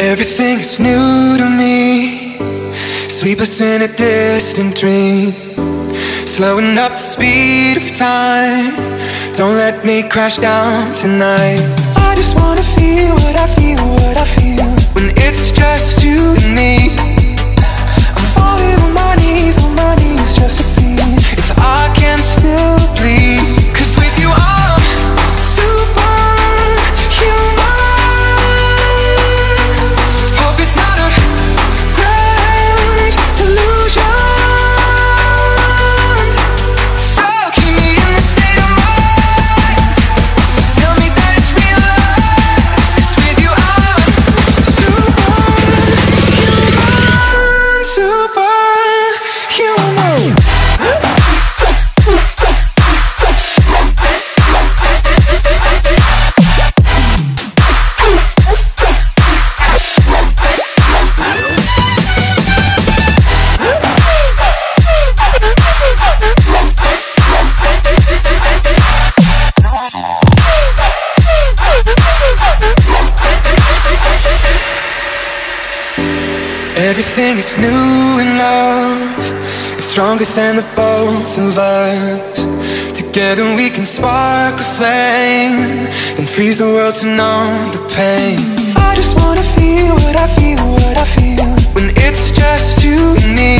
Everything is new to me, sleepless in a distant dream, slowing up the speed of time. Don't let me crash down tonight. I just wanna feel what I feel, what I feel, when it's just you and me. I'm falling on my knees just to see if I can still bleed. Cause with you I'm superhuman. Everything is new in love, it's stronger than the both of us. Together we can spark a flame and freeze the world to numb the pain. I just wanna feel what I feel, what I feel, when it's just you and me.